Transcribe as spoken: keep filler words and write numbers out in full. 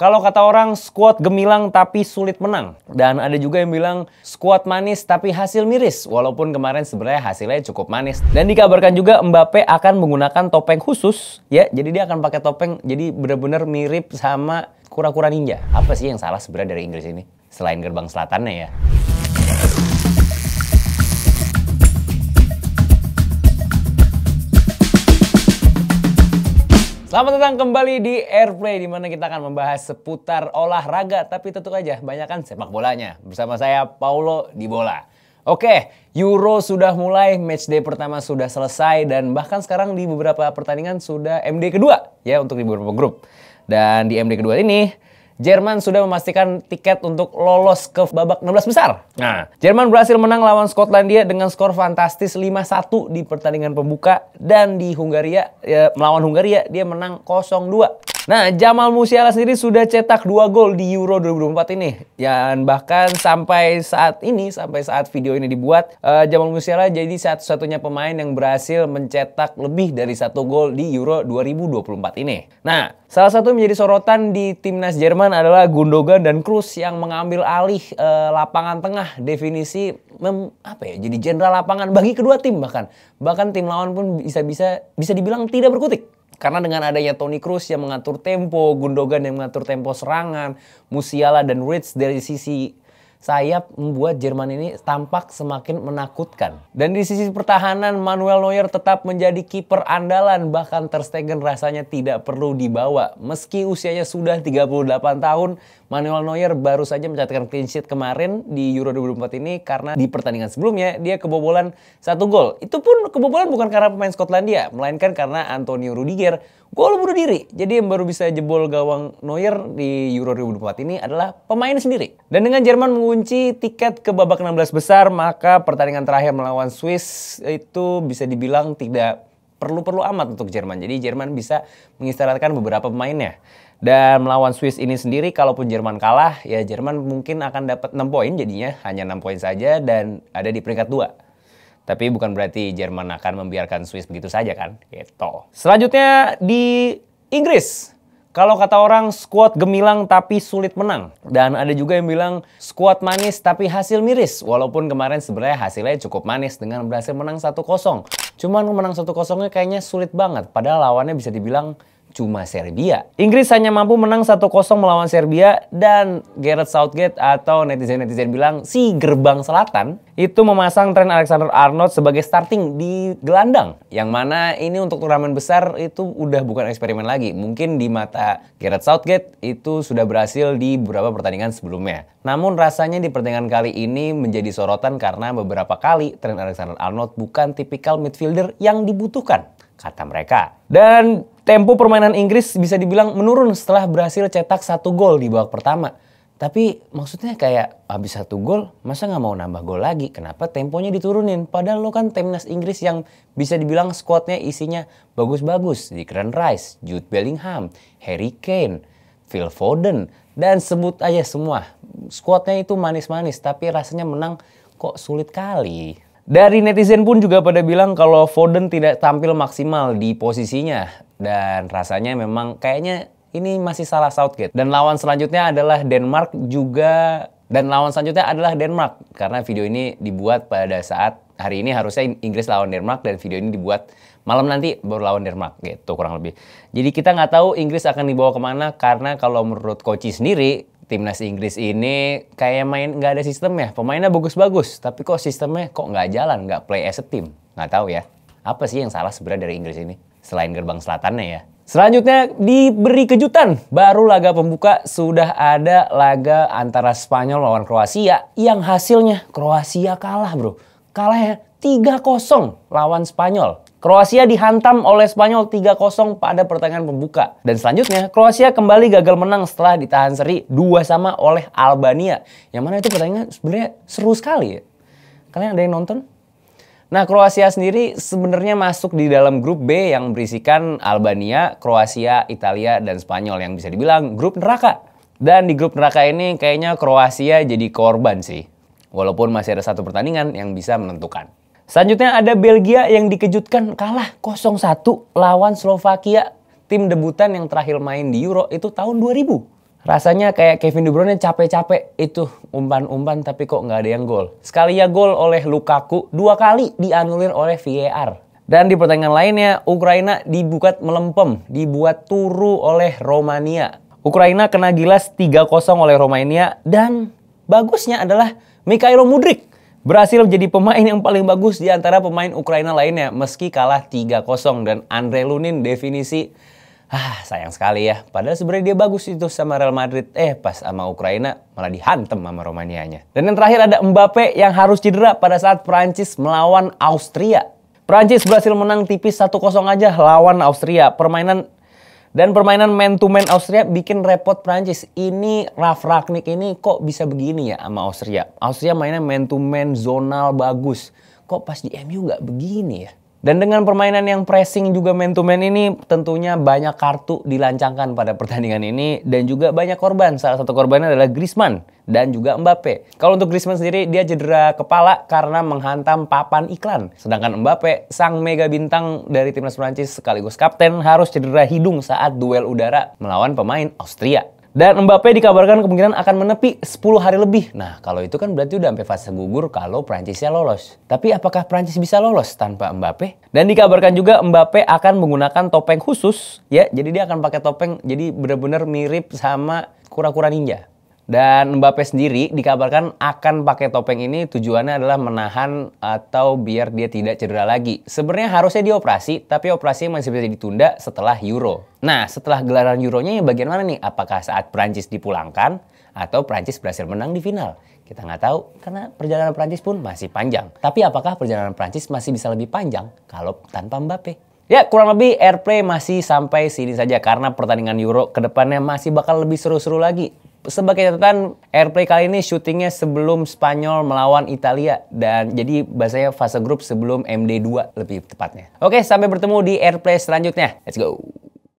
Kalau kata orang skuad gemilang tapi sulit menang, dan ada juga yang bilang skuad manis tapi hasil miris, walaupun kemarin sebenarnya hasilnya cukup manis. Dan dikabarkan juga Mbappé akan menggunakan topeng khusus ya, jadi dia akan pakai topeng jadi benar-benar mirip sama kura-kura ninja. Apa sih yang salah sebenarnya dari Inggris ini selain gerbang selatannya ya? Selamat datang kembali di R P L Y, di mana kita akan membahas seputar olahraga, tapi tentu aja banyakkan sepak bolanya. Bersama saya, Paulo di Bola. Oke, Euro sudah mulai, matchday pertama sudah selesai, dan bahkan sekarang di beberapa pertandingan sudah M D kedua ya untuk di beberapa grup. Dan di M D kedua ini, Jerman sudah memastikan tiket untuk lolos ke babak enam belas besar. Nah, Jerman berhasil menang lawan Skotlandia dengan skor fantastis lima satu di pertandingan pembuka, dan di Hungaria ya, melawan Hungaria dia menang nol dua. Nah, Jamal Musiala sendiri sudah cetak dua gol di Euro dua ribu dua puluh empat ini. Dan bahkan sampai saat ini, sampai saat video ini dibuat, uh, Jamal Musiala jadi satu-satunya pemain yang berhasil mencetak lebih dari satu gol di Euro dua ribu dua puluh empat ini. Nah, salah satu menjadi sorotan di timnas Jerman adalah Gundogan dan Kroos yang mengambil alih e, lapangan tengah, definisi mem, apa ya? Jadi jenderal lapangan bagi kedua tim, bahkan bahkan tim lawan pun bisa-bisa bisa dibilang tidak berkutik. Karena dengan adanya Toni Kroos yang mengatur tempo, Gundogan yang mengatur tempo serangan, Musiala dan Rich dari sisi sayap membuat Jerman ini tampak semakin menakutkan. Dan di sisi pertahanan, Manuel Neuer tetap menjadi kiper andalan. Bahkan Ter Stegen rasanya tidak perlu dibawa. Meski usianya sudah tiga puluh delapan tahun, Manuel Neuer baru saja mencatatkan clean sheet kemarin di Euro dua ribu dua puluh empat ini, karena di pertandingan sebelumnya dia kebobolan satu gol. Itu pun kebobolan bukan karena pemain Skotlandia, melainkan karena Antonio Rudiger gol bunuh diri. Jadi yang baru bisa jebol gawang Neuer di Euro dua ribu dua puluh empat ini adalah pemain sendiri. Dan dengan Jerman kunci tiket ke babak enam belas besar, maka pertandingan terakhir melawan Swiss itu bisa dibilang tidak perlu-perlu amat untuk Jerman. Jadi Jerman bisa mengistirahatkan beberapa pemainnya. Dan melawan Swiss ini sendiri, kalaupun Jerman kalah, ya Jerman mungkin akan dapat enam poin jadinya, hanya enam poin saja dan ada di peringkat dua. Tapi bukan berarti Jerman akan membiarkan Swiss begitu saja kan, gitu. Selanjutnya di Inggris. Kalau kata orang skuad gemilang tapi sulit menang, dan ada juga yang bilang skuad manis tapi hasil miris, walaupun kemarin sebenarnya hasilnya cukup manis dengan berhasil menang satu kosong. Cuman menang satu kosongnya kayaknya sulit banget, padahal lawannya bisa dibilang cuma Serbia. Inggris hanya mampu menang satu kosong melawan Serbia, dan Gareth Southgate atau netizen-netizen bilang si gerbang selatan itu memasang Trent Alexander Arnold sebagai starting di gelandang, yang mana ini untuk turnamen besar itu udah bukan eksperimen lagi. Mungkin di mata Gareth Southgate itu sudah berhasil di beberapa pertandingan sebelumnya. Namun rasanya di pertandingan kali ini menjadi sorotan karena beberapa kali Trent Alexander Arnold bukan tipikal midfielder yang dibutuhkan, kata mereka. Dan tempo permainan Inggris bisa dibilang menurun setelah berhasil cetak satu gol di babak pertama. Tapi maksudnya kayak habis satu gol, masa nggak mau nambah gol lagi? Kenapa temponya diturunin? Padahal lo kan timnas Inggris yang bisa dibilang skuadnya isinya bagus-bagus. Di Kieran Rice, Jude Bellingham, Harry Kane, Phil Foden, dan sebut aja semua. Skuadnya itu manis-manis, tapi rasanya menang kok sulit kali. Dari netizen pun juga pada bilang kalau Foden tidak tampil maksimal di posisinya. Dan rasanya memang kayaknya ini masih salah Southgate. Dan lawan selanjutnya adalah Denmark juga. Dan lawan selanjutnya adalah Denmark. Karena video ini dibuat pada saat hari ini harusnya Inggris lawan Denmark. Dan video ini dibuat malam nanti baru lawan Denmark gitu kurang lebih. Jadi kita nggak tahu Inggris akan dibawa kemana. Karena kalau menurut Koci sendiri, timnas Inggris ini kayak main nggak ada sistemnya. Pemainnya bagus-bagus, tapi kok sistemnya kok nggak jalan, nggak play as a team. Nggak tahu ya, apa sih yang salah sebenarnya dari Inggris ini? Selain gerbang selatannya ya. Selanjutnya diberi kejutan. Baru laga pembuka sudah ada laga antara Spanyol lawan Kroasia. Yang hasilnya Kroasia kalah bro. Kalahnya tiga kosong lawan Spanyol. Kroasia dihantam oleh Spanyol tiga kosong pada pertandingan pembuka. Dan selanjutnya, Kroasia kembali gagal menang setelah ditahan seri dua sama oleh Albania. Yang mana itu pertandingan sebenarnya seru sekali ya. Kalian ada yang nonton? Nah, Kroasia sendiri sebenarnya masuk di dalam grup B yang berisikan Albania, Kroasia, Italia, dan Spanyol. Yang bisa dibilang grup neraka. Dan di grup neraka ini kayaknya Kroasia jadi korban sih. Walaupun masih ada satu pertandingan yang bisa menentukan. Selanjutnya ada Belgia yang dikejutkan kalah nol satu lawan Slovakia. Tim debutan yang terakhir main di Euro itu tahun dua ribu. Rasanya kayak Kevin De Bruyne capek-capek itu umpan-umpan tapi kok nggak ada yang gol. Sekali ya gol oleh Lukaku, dua kali dianulir oleh V A R. Dan di pertandingan lainnya, Ukraina dibuat melempem, dibuat turu oleh Romania. Ukraina kena gilas tiga kosong oleh Romania dan bagusnya adalah Mykhailo Mudryk berhasil menjadi pemain yang paling bagus di antara pemain Ukraina lainnya meski kalah tiga kosong. Dan Andre Lunin definisi, ah sayang sekali ya, padahal sebenarnya dia bagus itu sama Real Madrid. Eh pas sama Ukraina malah dihantem sama Romanianya. Dan yang terakhir ada Mbappé yang harus cedera pada saat Prancis melawan Austria. Prancis berhasil menang tipis satu kosong aja lawan Austria. Permainan dan permainan man to man Austria bikin repot Prancis. Ini Ralf Rangnick ini kok bisa begini ya sama Austria. Austria mainnya man to man zonal bagus. Kok pas di M U nggak begini ya? Dan dengan permainan yang pressing juga man to man ini tentunya banyak kartu dilancangkan pada pertandingan ini. Dan juga banyak korban. Salah satu korbannya adalah Griezmann dan juga Mbappé. Kalau untuk Griezmann sendiri dia cedera kepala karena menghantam papan iklan. Sedangkan Mbappé, sang mega bintang dari timnas Prancis sekaligus kapten, harus cedera hidung saat duel udara melawan pemain Austria. Dan Mbappé dikabarkan kemungkinan akan menepi sepuluh hari lebih. Nah, kalau itu kan berarti udah sampai fase gugur kalau Prancisnya lolos. Tapi apakah Prancis bisa lolos tanpa Mbappé? Dan dikabarkan juga Mbappé akan menggunakan topeng khusus. Ya, jadi dia akan pakai topeng. Jadi benar-benar mirip sama kura-kura ninja. Dan Mbappé sendiri dikabarkan akan pakai topeng ini tujuannya adalah menahan atau biar dia tidak cedera lagi. Sebenarnya harusnya dia operasi, tapi operasinya masih bisa ditunda setelah Euro. Nah, setelah gelaran Euronya yang bagian mana nih? Apakah saat Prancis dipulangkan atau Prancis berhasil menang di final? Kita nggak tahu karena perjalanan Prancis pun masih panjang. Tapi apakah perjalanan Prancis masih bisa lebih panjang kalau tanpa Mbappé? Ya, kurang lebih Airplay masih sampai sini saja karena pertandingan Euro kedepannya masih bakal lebih seru-seru lagi. Sebagai catatan, Airplay kali ini syutingnya sebelum Spanyol melawan Italia. Dan jadi bahasanya fase grup sebelum M D dua lebih tepatnya. Oke, sampai bertemu di Airplay selanjutnya. Let's go!